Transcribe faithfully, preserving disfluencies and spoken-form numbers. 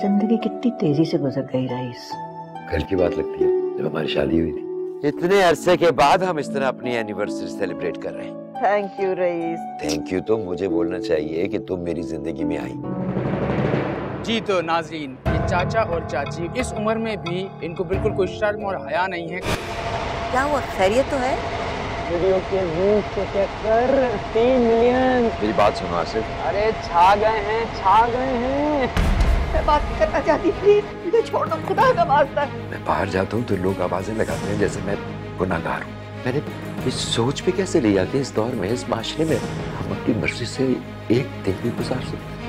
जिंदगी कितनी तेजी से गुजर गई रईस। कल की बात लगती है जब हमारी शादी हुई थी। इतने अरसे के बाद हम इस तरह अपनी एनिवर्सरी सेलिब्रेट कर रहे हैं। Thank you Raees. Thank you तो मुझे बोलना चाहिए कि तुम मेरी जिंदगी में आई। जी तो नाज़रीन, ये चाचा और चाची इस उम्र में भी इनको बिल्कुल कोई शर्म और हया नहीं है। क्या हुआ, खैरियत तो है? वीडियो के व्यूज को चेक कर, तीन मिलियन। मेरी बात सुनो आसिफ। अरे छा गए हैं, छा गए हैं। मैं बात नहीं करना चाहती, प्लीज मुझे छोड़ दो, खुदा का वास्ता। मैं बाहर जाता हूँ तो लोग आवाजें लगाते हैं जैसे मैं गुनाहगार हूँ। मैंने इस सोच पे कैसे ले जाती इस दौर में, इस माशरे में हम अपनी मर्जी से एक दिन भी गुजार सकते हैं।